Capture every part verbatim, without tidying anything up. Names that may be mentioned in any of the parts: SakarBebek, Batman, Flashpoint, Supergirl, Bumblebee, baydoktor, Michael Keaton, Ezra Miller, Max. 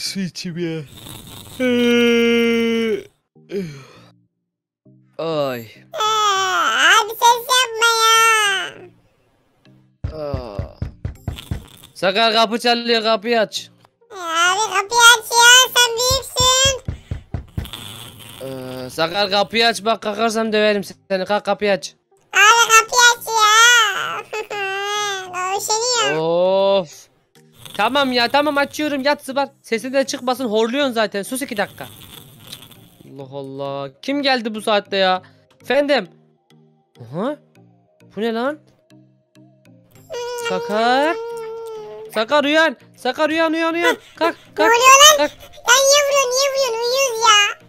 bir su içeyim ya. Ay. Aa, abi ses yapma ya. Aa. Sakar kapı çalıyor, kapıyı aç. Abi kapıyı aç ya, sen büyüksün. Ee, Sakar kapıyı aç, bak kalkarsam döverim seni. Kalk kapıyı aç. Abi kapıyı aç ya. Üşeniyor. Of. Tamam ya, tamam açıyorum, yat zıbar. Sesin de çıkmasın, horluyorsun zaten, sus iki dakika. Allah Allah, kim geldi bu saatte ya? Efendim. Aha. Bu ne lan? Sakar. Sakar uyan. Sakar uyan uyan uyan. Kalk kalk. Ne oluyor lan? Lan niye vuruyorsun niye vuruyorsun? Uyuyoruz ya.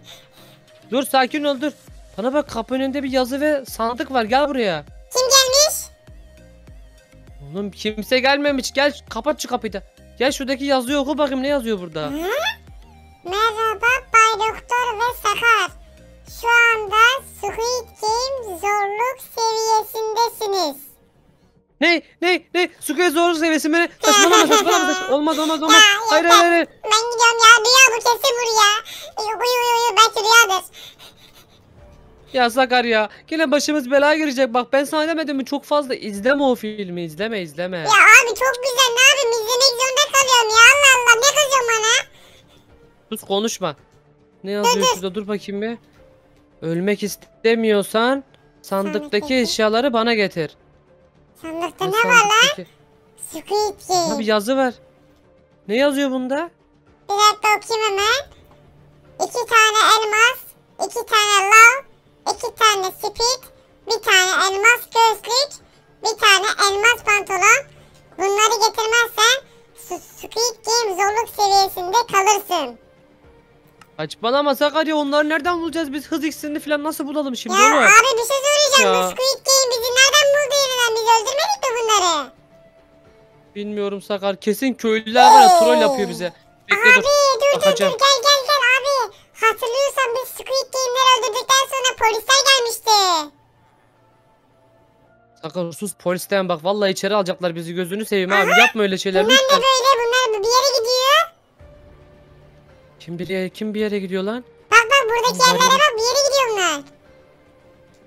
Dur sakin ol dur. Bana bak, kapı önünde bir yazı ve sandık var, gel buraya. Kim gelmiş? Oğlum kimse gelmemiş, gel kapat şu kapıyı da. Gel şuradaki yazıyı oku bakayım, ne yazıyor burada? Hı? Merhaba Bay Doktor ve Sakar. Şu anda Squid Game zorluk seviyesindesiniz. Ne? Ne? Ne? Squid zorluk seviyesi mi? Saçmalama saçmalama saç. Olmaz olmaz olmaz. Ya, hayır hayır hayır. Ben gidiyorum ya. Rüya bu, kesin bu rüya. Uyu uyu uyu, belki rüyadır. Ya Sakar ya. Yine başımız belaya girecek. Bak ben sana demedim mi? Çok fazla izleme o filmi. İzleme izleme. Ya abi çok güzel. Ne yapayım? İzlemek zorunda kalıyorum ya. Allah Allah. Ne kızıyorsun bana? Sus konuşma. Ne yazıyor şurada? Dur bakayım bir. Ölmek istemiyorsan sandıktaki eşyaları bana getir. Sandıkta ne var lan? Squid Game. Abi yazı var. Ne yazıyor bunda? Bir dakika okuyayım hemen. İki tane elmas, iki tane lav, iki tane spik, bir tane elmas gözlük, bir tane elmas pantolon. Bunları getirmezsen Squid Game zorluk seviyesinde kalırsın. Saçmalama Sakar ya, onları nereden bulacağız biz? Hız iksirini falan nasıl bulalım şimdi? Ya abi bir şey söyleyeceğim. Bu Squid Game bizi nereden buldu yeniden? Biz öldürmedik mi bunları? Bilmiyorum Sakar, kesin köylüler var ya, troll yapıyor bize. Bekle, abi dur dur, dur dur gel gel gel abi. Hatırlıyorsan biz Squid Game'leri öldürdükten sonra polisler gelmişti. Sakar sus, polisten bak vallahi içeri alacaklar bizi, gözünü seveyim. Aha. Abi yapma öyle şeyler. Bunlar da böyle, bunlar bir yere gidiyor. Kim bir yere, kim bir yere gidiyor lan? Bak bak buradaki varil. Yerlere bak, bir yere gidiyorlar.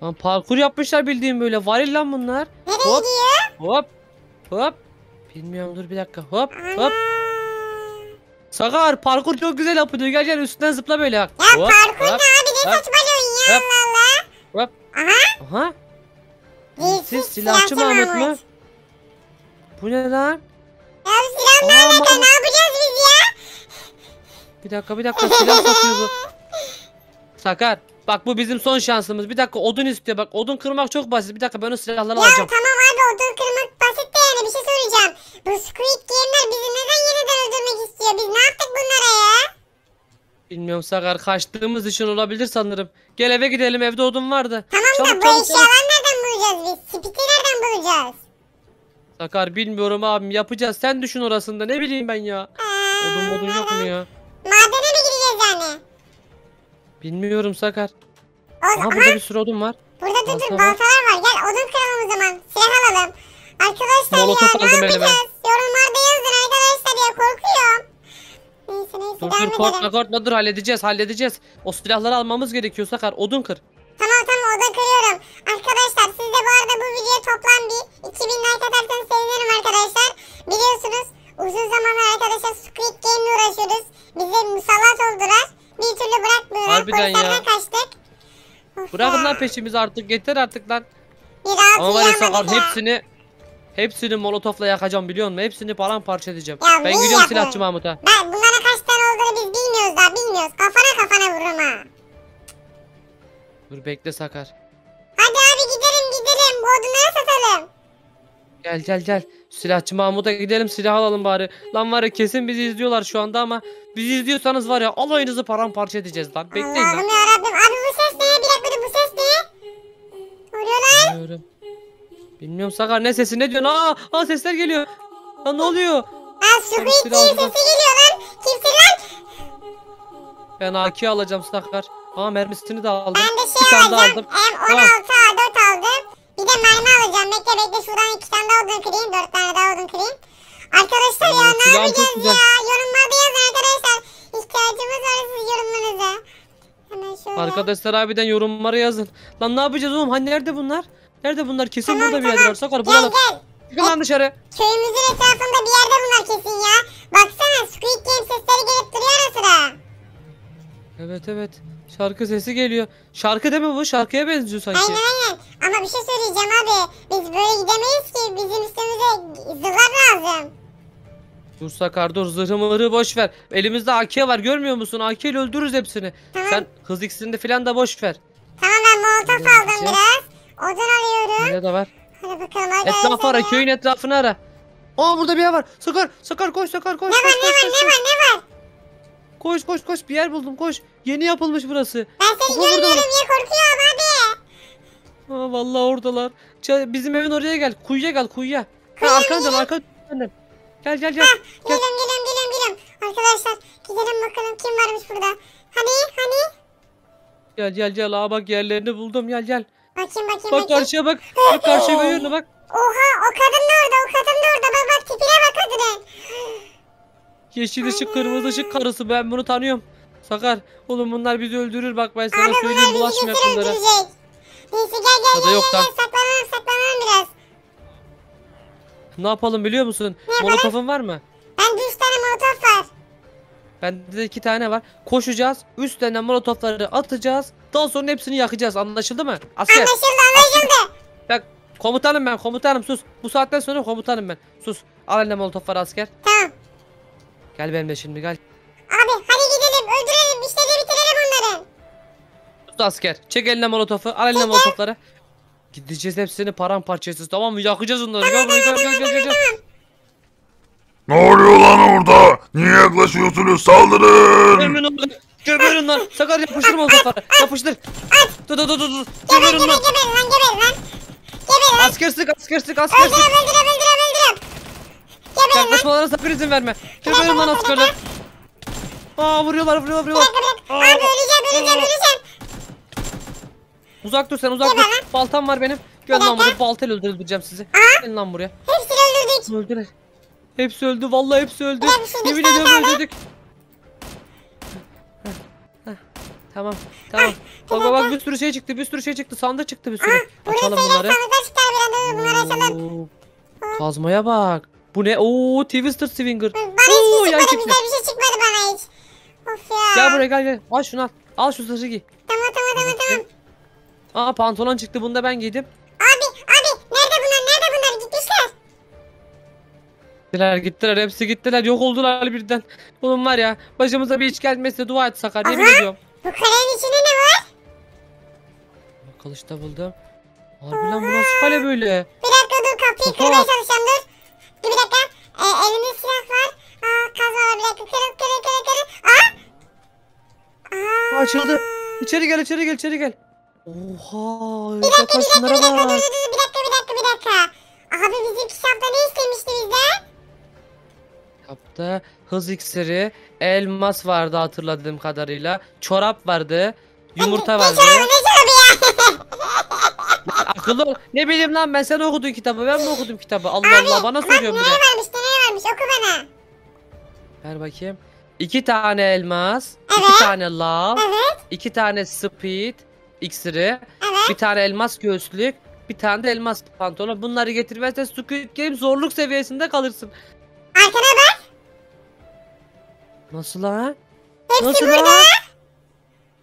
Lan parkur yapmışlar bildiğim, böyle varil lan bunlar. Nereye hop, gidiyor? Hop hop. Bilmiyorum dur bir dakika, hop ana. Hop. Sakar parkur çok güzel yapıyor, gel gel üstünden zıpla böyle bak. Ya hop, parkur hop, ne abi ne saçmalıyorsun ya, Allah Allah. Aha. Aha. Siz silahçı Mahmut mu? Bu ne lan? Ya silah Mahmut'a ne yapacağız biz ya? Bir dakika bir dakika, silah satıyor bu. Sakar bak bu bizim son şansımız. Bir dakika odun istiyor, bak odun kırmak çok basit. Bir dakika ben o silahları ya, alacağım. Ya tamam abi odun kırmak basit de yani bir şey söyleyeceğim. Bu Squid Game'ler bizi neden yeniden öldürmek istiyor? Biz ne yaptık bunlara ya? Bilmiyorum Sakar, kaçtığımız için olabilir sanırım. Gel eve gidelim, evde odun vardı. Tamam da çabuk, bu çabuk, eşyalar çabuk. Nereden bulacağız biz? Spiti nereden bulacağız? Sakar bilmiyorum abim, yapacağız, sen düşün orasında, ne bileyim ben ya. Ee, odun odun yok mu ya? Madene mi gireceğiz yani? Bilmiyorum Sakar. Aha, aha burada bir sürü odun var. Burada dur dur baltalar var, gel odun kıralım o zaman, silah alalım. Arkadaşlar ya ne yapacağız? Yorumlarda yazın arkadaşlar ya, korkuyorum. Neyse neyse dur, devam dur, korkma, edelim. Korkma dur, halledeceğiz halledeceğiz. O silahları almamız gerekiyor Sakar, odun kır. Tamam tamam odun kırıyorum. Arkadaşlar siz de bu arada bu videoya toplam bir iki bin like atarsanız sevinirim arkadaşlar. Biliyorsunuz uzun zamanlar arkadaşlar Squid Game'le uğraşıyoruz. Bize musallat oldular. Bir türlü bırakmıyorlar. Polislerden kaçtık. Of bırakın ya lan peşimizi artık, yeter artık lan. Ama var ya Sakar, hepsini Hepsini molotofla yakacağım biliyor musun? Hepsini paramparça edeceğim. Ya ben gidiyorum silahçı Mahmut'a. Ben bunlara kaç tane olduğunu biz bilmiyoruz daha, bilmiyoruz. Kafana kafana vururum ha. Dur bekle Sakar. Hadi abi gidelim gidelim, bu odunları satalım. Gel gel gel. Silahçı Mahmut'a gidelim, silah alalım bari. Lan var ya kesin bizi izliyorlar şu anda, ama bizi izliyorsanız var ya alayınızı paramparça edeceğiz lan. Bekleyin Allah'ım lan. Allah'ım yarabbim. Abi bu ses ne? Bir dakika bu ses ne? Vuruyor lan. Bilmiyorum. Bilmiyorum Sakar, ne sesi, ne diyorsun? Aa, aa sesler geliyor. Lan ne oluyor? Aa Squid Game sesi geliyor lan. Kimsin lan? Ben A K alacağım Sakar. Aa mermisini de aldım. Ben de şey alacağım. M on altı A dört aldım. Bir de mermi alacağım. Bekle bekle şuradan iki tane daha odun kırayım. Dört tane daha odun kırayım. Arkadaşlar ya ne yapacağız ya? Yorumlarda yazın arkadaşlar. İhtiyacımız var siz yorumlarınıza. Hemen şöyle. Arkadaşlar abiden yorumlara yazın. Lan ne yapacağız oğlum? Hani nerede bunlar? Nerede bunlar? Kesin tamam, burada tamam. Bir yerde var. Gel gel. Çıkın lan dışarı. Köyümüzün etrafında bir yerde bunlar kesin ya. Baksana Squid Game sesleri gelip duruyor ara sıra. Evet evet. Şarkı sesi geliyor. Şarkı değil mi bu? Şarkıya benziyor sanki. Aynen aynen. Ama bir şey söyleyeceğim abi. Biz böyle gidemeyiz ki. Bizim üstümüze zırhlar lazım. Dur Sakar dur. Zırhı mırı boş ver. Elimizde A K var. Görmüyor musun? A K ile öldürürüz hepsini. Tamam. Sen hız iksirini falan da boş ver. Tamam ben molotof aldım biraz. Odan alıyorum. Öyle de var. Hadi bakalım. Hadi etrafı ara. Ya. Köyün etrafını ara. Aa burada bir yer var. Sakar. Sakar koş Sakar koş. Ne koş, var koş, ne koş, var koş. ne var ne var. Koş koş koş bir yer buldum koş. Yeni yapılmış burası. Ben seni Bak, görmüyorum ya korkuyorum abi. Aa vallahi oradalar. Ç bizim evin oraya gel. Kuyuya gel kuyuya. Kuyuya arkadan dön arkadan dön. Gel gel gel. Ha, gel. Geliyorum geliyorum geliyorum geliyorum. Arkadaşlar gidelim bakalım kim varmış burada. Hani hani. Gel gel gel aa bak yerlerini buldum gel gel. Bakayım bakayım. Bak bakayım. Karşıya bak. Bak karşıya görüyorsun bak. Oha o kadın da orada o kadın da orada. Bak bak tipine bak kadının. Yeşil ışık, kırmızı ışık karısı. Ben bunu tanıyorum. Sakar, oğlum bunlar bizi öldürür. Bak ben sana abi, söyleyeyim bulaşma bunlara. Neyse gel gel gel, gel, gel. saklanalım saklanalım biraz. Ne yapalım biliyor musun? Molotofun var mı? Bende üç tane molotof var. Bende de iki tane var. Koşacağız, üç tane molotofları atacağız. Daha sonra hepsini yakacağız. Anlaşıldı mı? Asker. Anlaşıldı anlaşıldı. Bak komutanım ben komutanım sus. Bu saatten sonra komutanım ben. Sus. Al eline molotofları asker. Tamam. Gel benimle şimdi gel. Abi hadi gidelim öldürelim işleri bitirelim onları. Tut asker çek eline molotofu al eline molotofları. Gideceğiz hepsini paramparçasız tamam mı yakacağız onları. Tamam, gel, tamam, gel, tamam, gel, tamam, gel, tamam. Ne oluyor lan orada? Niye yaklaşıyorsunuz saldırın. Gömün onları gömün lan. Sakar yapıştır molotofları yapıştır. Dur dur dur dur. Gömün lan gömün lan gömün lan. Asker sık asker sık asker sık. Öldürüm öldürüm öldürüm öldürüm. Yaklaşmalara sakın izin verme. Tepelerim lan askerler. Aa vuruyorlar vuruyorlar vuruyorlar. Aa. Abi öleceğim öleceğim öleceğim. Uzak dur sen uzak dur. Baltam var benim. Gel lan buraya baltayla öldüreceğim sizi. Gel lan buraya. Hepsini öldürdük. Öldüler. Hepsi öldü vallahi hepsi öldü. Yemin ediyorum öldürdük. Tamam tamam. Bak bak bir sürü şey çıktı bir sürü şey çıktı. Sandık çıktı bir sürü. Açalım bunları. Kazmaya bak. Bu ne? Ooo Twister Swinger. Bana hiç yan çıkmadı güzel bir şey çıkmadı bana hiç. Of ya. Gel buraya gel gel. Al şunu al. Al şu saçı giy. Tamam tamam tamam tamam. Aa pantolon çıktı bunu da ben giydim. Abi abi nerede bunlar nerede bunlar gitmişler. Gittiler gittiler hepsi gittiler yok oldular birden. Oğlum var ya başımıza bir iş gelmezse dua et Sakar. Aha, bu kalenin içinde ne var? Kılıç da buldum. Harbi lan bu nasıl kale böyle? Bir dakika dur kapıyı kırmaya çalışacağım dur. Bir dakika, ee, elimde silah var. Aa, kazma bir dakika, kırıl kırıl kırıl kırıl. Aa! Aa! Açıldı. İçeri gel, içeri gel, içeri gel. Oha! Bir dakika, bir dakika, bir dakika, dur, dur, dur, bir dakika, bir dakika, bir dakika. Abi bizim kitapta ne istemişti bizden? Kitapta hız iksiri, elmas vardı hatırladığım kadarıyla. Çorap vardı, yumurta vardı. Ne çorabı, ne çorabı ya? Akıllı ne bileyim lan ben sen okudun kitabı ben mi okudum kitabı Allah abi, Allah bana soruyorum bile. Nereye varmış nereye varmış oku bana. Ver bakayım. İki tane elmas, evet. iki tane lav, evet. iki tane speed iksiri, evet. bir tane elmas göğüslük, bir tane de elmas pantolon. Bunları getirmezsen Squid Game zorluk seviyesinde kalırsın. Arkana bak. Nasıl lan? Hepsi Nasıl burada. Lan?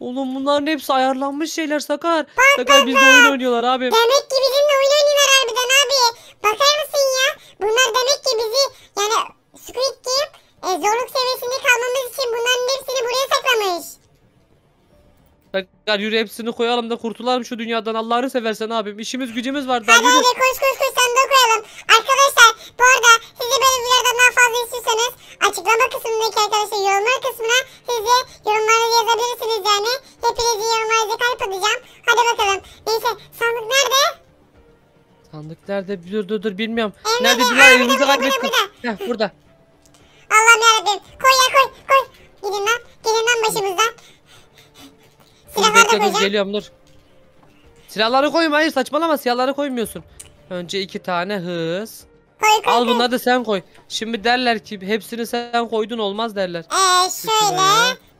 Oğlum bunların hepsi ayarlanmış şeyler Sakar. Bak, Sakar bizde oyun oynuyorlar abi. Demek ki bizimle oyun oynuyorlar harbiden abi. Bakar mısın ya? Bunlar demek ki bizi yani Squid Game e, zorluk seviyesinde kalmamız için bunların hepsini buraya saklamış. Sakar yürü hepsini koyalım da kurtulalım şu dünyadan Allah'ını seversen abim. İşimiz gücümüz var. Hadi hadi koş koş koş sandığa koyalım. Arkadaşlar bu arada sizi böyle videolardan daha fazla istiyorsanız açıklama kısmındaki arkadaşlar yorumlar kısmına size yorumları yazabilirsiniz yani. Hepinizi yorumlarınızı kalp atacağım. Hadi bakalım. Neyse sandık nerede? Sandık nerede? Dur dur dur bilmiyorum. Evde nerede bilmiyorum evimizi kaybettim. Burada. Heh, burada. Allah'ım yarabbim. Koy ya koy koy. Gidin lan. Gidin lan başımızdan. Silahları da koyacağım. Geliyorum dur. Silahları koyma hayır saçmalama silahları koymuyorsun. Önce iki tane hız. Koy, koy, al koy. Bunları da sen koy. Şimdi derler ki hepsini sen koydun, olmaz derler. Eee şöyle.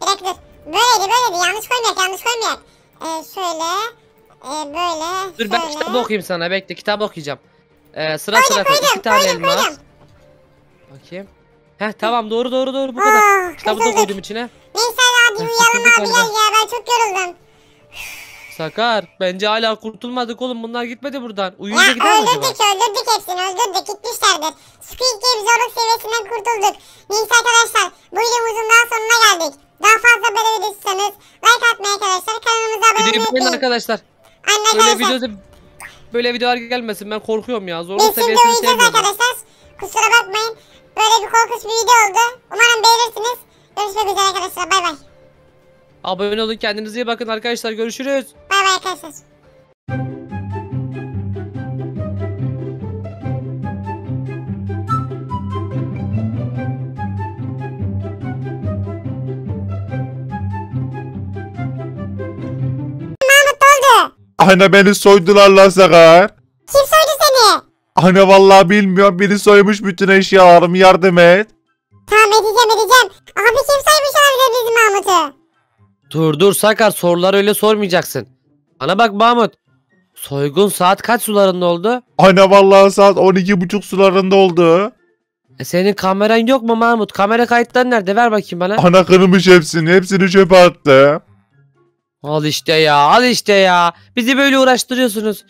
Bir dakika dur. Böyleydi böyleydi. Yanlış koymayak yanlış koymayak. Eee şöyle. Eee böyle. Dur şöyle. Ben kitap okuyayım sana. Bekle kitap okuyacağım. Eee sıra koydum, sıra koy. İki tane koydum, elmas. Koydum. Bakayım. Heh tamam doğru doğru doğru bu oh, kadar. Kitabı da koydum içine. Neyse abi uyuyalım abi gel ya. Ben çok yoruldum. Sakar bence hala kurtulmadık oğlum, bunlar gitmedi buradan. Uyuyunca gider mi acaba? Öldürdük öldürdük hepsini öldürdük, gitmişlerdir. Squid Game zorluk seviyesinden kurtulduk. Neyse arkadaşlar bu videomuzun daha sonuna geldik. Daha fazla böyle video istiyorsanız like atmayı arkadaşlar, kanalımıza abone olmayı unutmayın. Arkadaşlar böyle videoda böyle videolar gelmesin, ben korkuyorum ya. Zorluk seviyesini sevmiyorum arkadaşlar. Kusura bakmayın, böyle bir korkunç bir video oldu. Umarım beğenirsiniz. Görüşmek üzere arkadaşlar, bay bay. Abone olun, kendinize iyi bakın arkadaşlar, görüşürüz. Bay bay arkadaşlar. Anne beni soydular lan Sakar. Kim soydu seni? Anne vallahi bilmiyorum, biri soymuş bütün eşyalarımı, yardım et. Tamam edeceğim edeceğim. Abi kim soymuş olabilir bizim Mahmut'u? Dur dur Sakar, soruları öyle sormayacaksın. Ana bak Mahmut. Soygun saat kaç sularında oldu? Ana vallahi saat on iki buçuk sularında oldu. E senin kameran yok mu Mahmut? Kamera kayıtları nerede? Ver bakayım bana. Ana kırmış hepsini. Hepsini çöpe attı. Al işte ya. Al işte ya. Bizi böyle uğraştırıyorsunuz.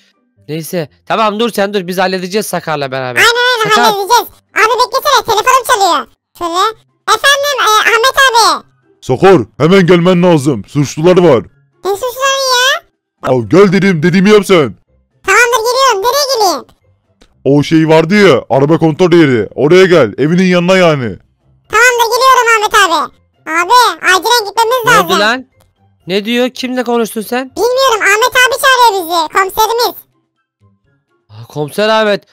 Neyse. Tamam dur sen dur. Biz halledeceğiz Sakar'la beraber. Aynen aynen halledeceğiz. Abi beklesene. Telefonum çalıyor. Şöyle. Efendim e, Ahmet abi. Sakar hemen gelmen lazım. Suçlular var. Ne suçluları ya? Ya gel dedim, dediğimi yap sen. Tamamdır geliyorum. Nereye geleyim? O şey vardı ya, araba kontrol yeri. Oraya gel. Evinin yanına yani. Tamamdır geliyorum Ahmet abi. Abi acilen gitmemiz lazım. Ne oldu lan? Ne diyor? Kimle konuştun sen? Bilmiyorum. Ahmet abi çağırıyor bizi. Komiserimiz. Komiser Ahmet.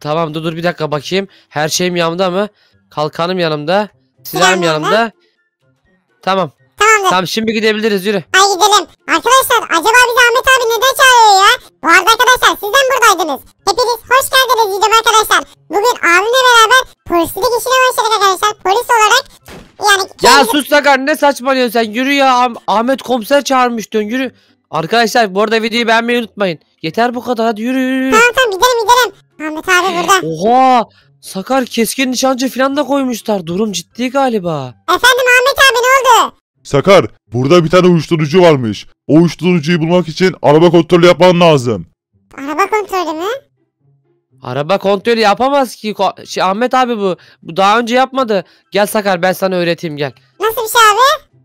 Tamam dur dur bir dakika bakayım. Her şeyim yanımda mı? Kalkanım yanımda. Silahım yanımda. Tamam. Tamamdır. Tamam şimdi gidebiliriz, yürü. Ay gidelim. Arkadaşlar acaba bizi Ahmet abi neden çağırıyor ya? Bu arada arkadaşlar siz de mi buradaydınız? Hepiniz hoş geldiniz diyeceğim arkadaşlar. Bugün abimle beraber polislik işine başladık arkadaşlar. Polis olarak yani... Ya kendisi... sus Sakar, ne saçmalıyorsun sen? Yürü ya, Ahmet komiser çağırmıştın, yürü. Arkadaşlar bu arada videoyu beğenmeyi unutmayın. Yeter bu kadar, hadi yürü yürü. Tamam tamam gidelim gidelim. Ahmet abi burada. Oha Sakar, keskin nişancı falan da koymuşlar. Durum ciddi galiba. Efendim Ahmet abi ne oldu? Sakar burada bir tane uyuşturucu varmış. O uyuşturucuyu bulmak için araba kontrolü yapman lazım. Araba kontrolü mü? Araba kontrolü yapamaz ki. Şey, Ahmet abi bu. Bu daha önce yapmadı. Gel Sakar ben sana öğreteyim gel. Nasıl bir şey abi?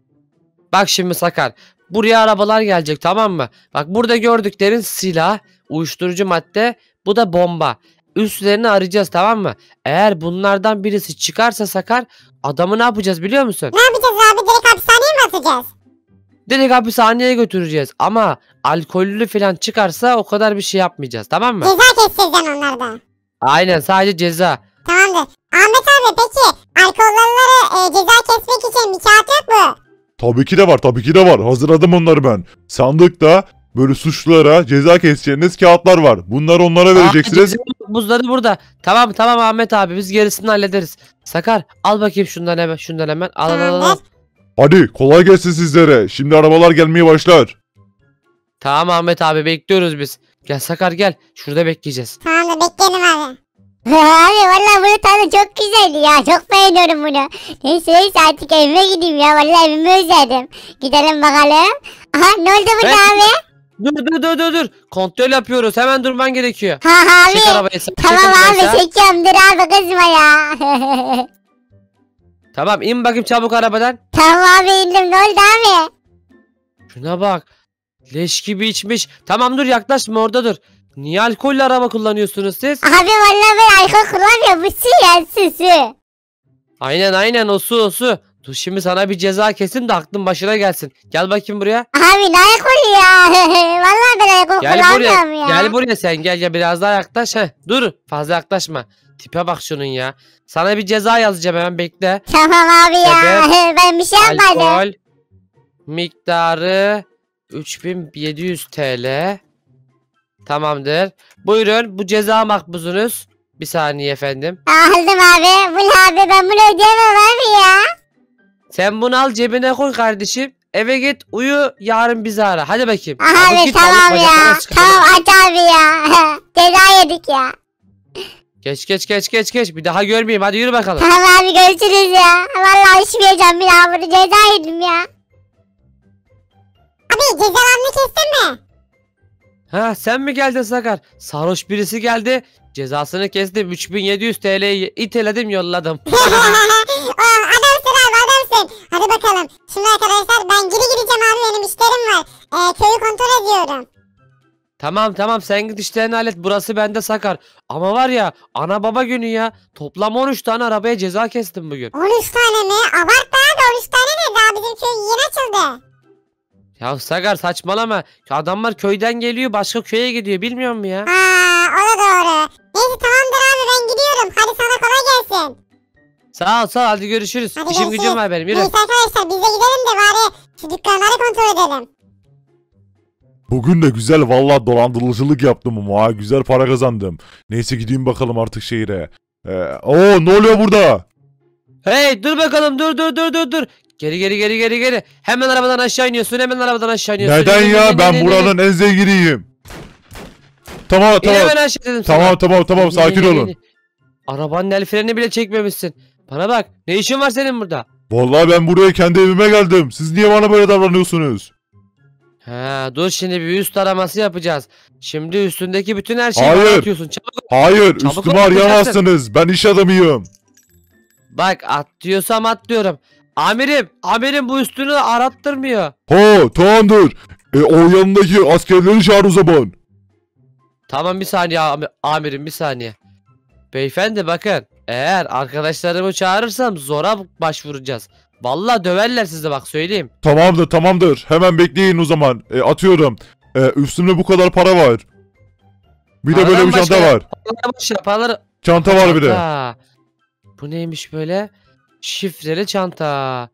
Bak şimdi Sakar. Buraya arabalar gelecek tamam mı? Bak burada gördüklerin silah, uyuşturucu madde, bu da bomba. Üstlerini arayacağız tamam mı? Eğer bunlardan birisi çıkarsa Sakar, adamı ne yapacağız biliyor musun? Ne yapacağız abi? Direkt hapishaneye mi atacağız? Direkt hapishaneye götüreceğiz ama alkollü falan çıkarsa o kadar bir şey yapmayacağız tamam mı? Ceza keseceğiz onlardan. Aynen sadece ceza. Tamamdır. Ahmet abi peki alkolluları e, ceza kesmek için bir kağıt yok mu? Tabii ki de var tabii ki de var. Hazırladım onları ben. Sandıkta böyle suçlulara ceza keseceğiniz kağıtlar var. Bunları onlara vereceksiniz. Buzları burada. Tamam tamam Ahmet abi biz gerisini hallederiz. Sakar al bakayım şundan hemen. Şundan hemen. Al al al. Hadi kolay gelsin sizlere. Şimdi arabalar gelmeye başlar. Tamam Ahmet abi bekliyoruz biz. Gel Sakar gel. Şurada bekleyeceğiz. Tamam bekleyelim abi. Abi valla bunu tadı çok güzeldi ya. Çok beğeniyorum bunu. Neyse neyse artık evime gideyim ya. Valla evimi özledim. Gidelim bakalım. Aha ne oldu burada evet. Abi? Dur dur dur dur dur. Kontrol yapıyoruz. Hemen durman gerekiyor. Ha ha abi. Çek arabayı, tamam abi çekiyorum. Dur abi kızma ya. Tamam in bakayım çabuk arabadan. Tamam abi indim. Ne oldu abi? Şuna bak. Leş gibi içmiş. Tamam dur yaklaşma orada dur. Niye alkollü araba kullanıyorsunuz siz? Abi vallahi ben alkol kullanmıyorum. Bu su ya su su. Aynen aynen o su o su. Dur şimdi sana bir ceza kesin de aklın başına gelsin. Gel bakayım buraya. Abi ne alkol ya? Vallahi ben alkol kullanmıyorum ya. Gel buraya sen gel gel biraz daha yaklaş. Heh, dur fazla yaklaşma. Tipe bak şunun ya. Sana bir ceza yazacağım hemen bekle. Tamam abi ya. Sebep, ben bir şey yapmadım. Alkol miktarı üç bin yedi yüz T L. Tamamdır. Buyurun bu ceza makbuzunuz. Bir saniye efendim. Aldım abi. Bul abi, ben bunu ödeyemem abi ya. Sen bunu al, cebine koy kardeşim. Eve git, uyu, yarın bizi ara. Hadi bakayım. Aha abi, abi git, tamam alıp, ya. Tamam aç abi ya. Ceza yedik ya. Geç geç geç geç geç. Bir daha görmeyeyim. Hadi yürü bakalım. Tamam abi, görüşürüz ya. Vallahi işmeyeceğim bir daha bunu. Ceza yedim ya. Abi cezalarını kestin mi? Ha sen mi geldin Sakar? Sarhoş birisi geldi. Cezasını kestim. üç bin yedi yüz T L'yi iteledim, yolladım. Adamsın abi, adamsın. Hadi bakalım. Şimdi arkadaşlar ben geri gideceğim abi. Benim işlerim var. Ee, köyü kontrol ediyorum. Tamam tamam sen git işlerini hallet. Burası bende Sakar. Ama var ya, ana baba günü ya. Toplam on üç tane arabaya ceza kestim bugün. on üç tane mi? Abart daha da on üç tane ne? Daha bizim köy yeni açıldı. Ya Sakar saçmalama. Adamlar köyden geliyor, başka köye gidiyor, bilmiyor musun ya? Aa, o da doğru. Neyse tamamdır abi, ben gidiyorum. Hadi sana kolay gelsin. Sağ ol sağ ol, hadi görüşürüz. Hadi İşim görüşürüz. Gücüm var benim, yürü. Neyse arkadaşlar biz de gidelim de bari şu dükkanları kontrol edelim. Bugün de güzel vallahi dolandırıcılık yaptım ama ha, güzel para kazandım. Neyse gideyim bakalım artık şehire. Ee, Oo ne oluyor burada? Hey dur bakalım, dur dur dur dur dur. Geri geri geri geri geri. Hemen arabadan aşağı iniyorsun. Hemen arabadan aşağı iniyorsun. Neden ne, ya? Ne, ne, ben ne, buranın ne, en zenginiyim. Tamam tamam. Tamam sana. tamam tamam tamam sakin ne, olun. Ne, ne. Arabanın el frenini bile çekmemişsin. Bana bak, ne işin var senin burada? Vallahi ben buraya kendi evime geldim. Siz niye bana böyle davranıyorsunuz? Ha dur, şimdi bir üst araması yapacağız. Şimdi üstündeki bütün her şeyi Hayır. atıyorsun. Çabuk. Hayır Çabuk üstümü arayamazsınız. Ben iş adamıyım. Bak at diyorsam at diyorum. Amirim, amirim bu üstünü arattırmıyor. Ha, tamamdır. E, o yanındaki askerleri çağır o zaman. Tamam bir saniye amir, amirim bir saniye. Beyefendi bakın, eğer arkadaşlarımı çağırırsam zora başvuracağız. Vallahi döverler sizi, bak söyleyeyim. Tamamdır tamamdır, hemen bekleyin o zaman. E, atıyorum. E, üstümde bu kadar para var. Bir Paradan de böyle bir başka, çanta var. Başka, paralar... Çanta var çanta. bir de. Bu neymiş böyle? Şifreli çanta.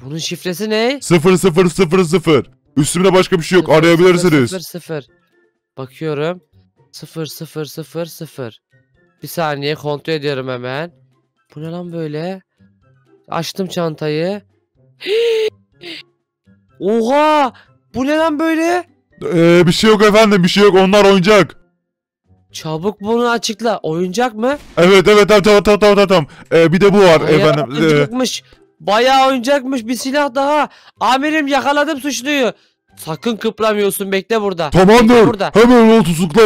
Bunun şifresi ne? sıfır sıfır sıfır sıfır. Üstümde başka bir şey yok. Arayabilirsiniz. sıfır sıfır. Bakıyorum. sıfır sıfır sıfır sıfır. Bir saniye kontrol ediyorum hemen. Bu ne lan böyle? Açtım çantayı. Oha! Bu ne lan böyle? Ee, bir şey yok efendim, bir şey yok. Onlar oyuncak. Çabuk bunu açıkla. Oyuncak mı? Evet evet tamam tamam tamam tamam. Ee, bir de bu var Bayağı efendim. Oyuncakmış. Bayağı oyuncakmış. Bir silah daha. Amirim yakaladım suçluyu. Sakın kıplamıyorsun, bekle burada. Tamamdır. Burada. Hemen onu tutukla.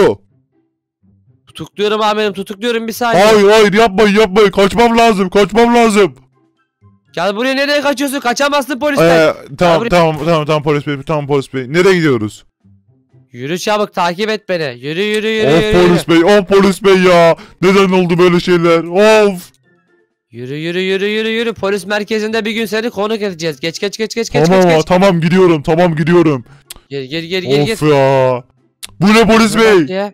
Tutukluyorum amirim, tutukluyorum bir saniye. Hayır hayır yapmayın yapmayın. Kaçmam lazım, kaçmam lazım. Gel buraya, nereye kaçıyorsun? Kaçamazsın polis bey. Ee, tamam tamam tamam tamam polis bey, tamam polis bey. Nereye gidiyoruz? Yürü çabuk, takip et beni. Yürü yürü yürü. Of yürü, polis yürü. bey, of polis bey ya. Neden oldu böyle şeyler? Of. Yürü yürü yürü yürü yürü. Polis merkezinde bir gün seni konuk edeceğiz. Geç geç geç geç geç. Tamam geç, geç. tamam gidiyorum, tamam gidiyorum. Gel gel gel gel. Of gel. ya. Bu ne polis Dur, bey? Bekle.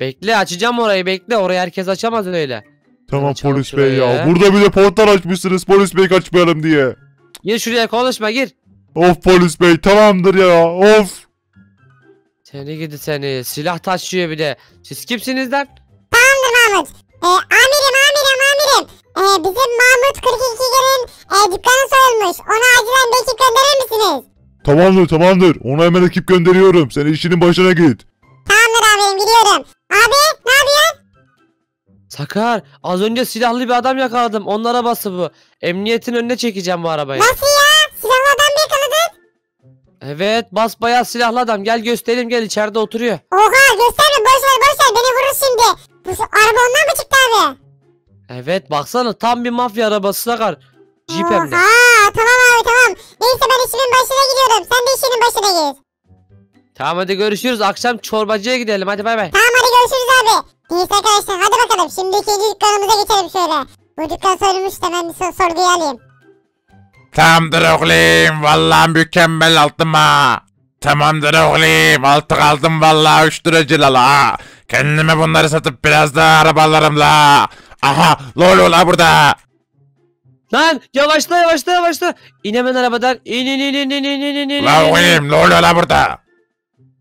bekle açacağım orayı, bekle. Orayı herkes açamaz öyle. Tamam Açalım polis bey ya. ya. Burada bile portal açmışsınız polis bey, kaçmayalım diye. Gir şuraya, konuşma gir. Of polis bey tamamdır ya. Of. Seni gidi seni. Silah taşıyor bir de. Siz kimsiniz lan? Tamamdır Mahmut. Ee, amirim amirim amirim. Ee, bizim Mahmut kırk iki'nin e, dükkanı soyulmuş. Ona acilen bir ekip gönderir misiniz? Tamamdır tamamdır. Ona hemen ekip gönderiyorum. Sen işinin başına git. Tamamdır abim, gidiyorum. Abi ne yapıyorsun? Sakar, az önce silahlı bir adam yakaladım. Onun arabası bu. Emniyetin önüne çekeceğim bu arabayı. Nasıl ya? Silahlı adam mı yakaladın? Evet, basbayağı silahlı adam. Gel göstereyim, gel, içeride oturuyor. Oha gösterme, boş ver boş ver, beni vurur şimdi. Bu araba ondan mı çıktı abi? Evet baksana, tam bir mafya arabası Sakar. Jeep hem de. Aa, tamam abi tamam. Neyse ben işimin başına gidiyorum. Sen de işinin başına git. Tamam hadi görüşürüz, akşam çorbacıya gidelim, hadi bay bay. Tamam hadi görüşürüz abi. Neyse arkadaşlar hadi bakalım, şimdi ikinci dükkanımıza geçelim şöyle. Bu dükkan soyulmuş da ben bir sorguya alayım. Tamamdır oğlum, vallahi mükemmel aldım ha. Tamamdır oğlum, altı aldım vallahi, üç liracıla la. Kendime bunları satıp biraz da arabalarımla. Aha lol la burada. Lan yavaşla yavaşla yavaşla. İnemen arabadan in in in in in in in in. La oğlum lol la burada.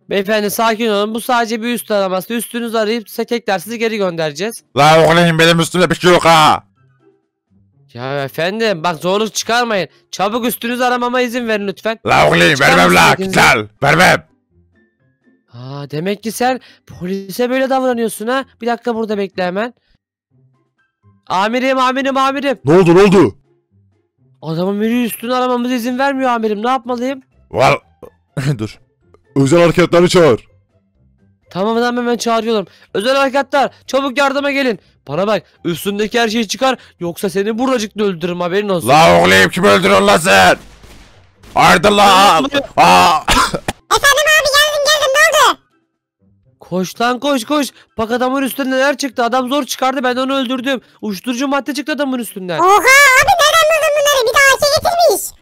Beyefendi sakin olun. Bu sadece bir üst araması. Üstünüzü arayıp tekrar sizi geri göndereceğiz. La oğlum benim üstümde bir şey yok ha. Ya efendim bak zorluk çıkarmayın. Çabuk üstünüzü aramama izin verin lütfen. La oğlum vermem la. Git al. Vermem. Aa, demek ki sen polise böyle davranıyorsun ha. Bir dakika burada bekle hemen. Amirim amirim amirim. Ne oldu ne oldu? Adamın biri üstünü aramamıza izin vermiyor amirim. Ne yapmalıyım? Val dur. Özel harekatları çağır. Tamam adam hemen çağırıyorum. Özel harekatlar çabuk yardıma gelin. Bana bak üstündeki her şeyi çıkar. Yoksa seni buracıkla öldürürüm haberin olsun. La oğlum kim öldürür lan sen? Ardı la. Efendim abi geldim geldim ne oldu? Koş lan koş koş. Bak adamın üstünden neler çıktı. Adam zor çıkardı ben onu öldürdüm. Uyuşturucu madde çıktı adamın üstünden. Oha abi nereden buldun bunları bir daha A K getirmiş.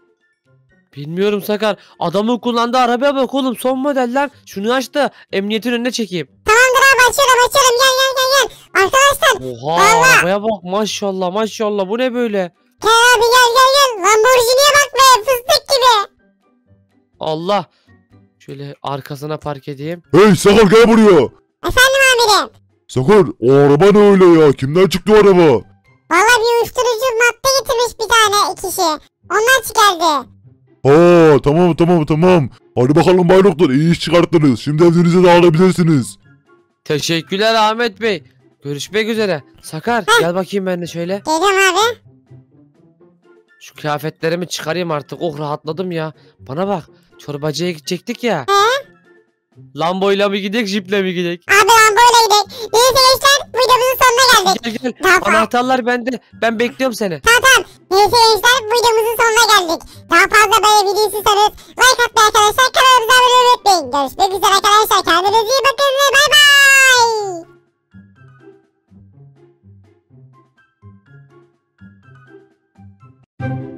Bilmiyorum Sakar. Adamın kullandığı arabaya bak oğlum. Son modeller. Şunu aç da emniyetin önüne çekeyim. Tamamdır abi açıyorum açıyorum. Gel gel gel gel. Arkadaşlar. Oha Allah. Arabaya bak maşallah maşallah. Bu ne böyle? Gel abi gel gel gel. Lamborghini'ye bak be fıstık gibi. Allah. Şöyle arkasına park edeyim. Hey Sakar gel buraya. Efendim amirim. Sakar o araba ne öyle ya? Kimden çıktı o araba? Valla bir uyuşturucu madde getirmiş bir tane kişi. Onlar çıkardı. Aa tamam tamam tamam. Hadi bakalım baydoktor iyi iş çıkarttınız. Şimdi evinize dağılabilirsiniz. Teşekkürler Ahmet Bey. Görüşmek üzere. Sakar Heh. Gel bakayım ben de şöyle. Geliyorum abi. Şu kıyafetlerimi çıkarayım artık. Oh rahatladım ya. Bana bak çorbacıya gidecektik ya. He? Lamboyla mı gidecek jiple mi gidecek? Abi lamboyla gidecek. Neyse gençler videomuzun sonuna geldik. Gel, gel. Anahtarlar bende. Ben bekliyorum seni. Tamam tamam. Neyse gençler videomuzun sonuna geldik. Daha fazla böyle video istiyorsanız like atmayı arkadaşlar kanalımıza abone olmayı unutmayın. Görüşmek üzere arkadaşlar. Kendinize iyi bakın ve bay bay.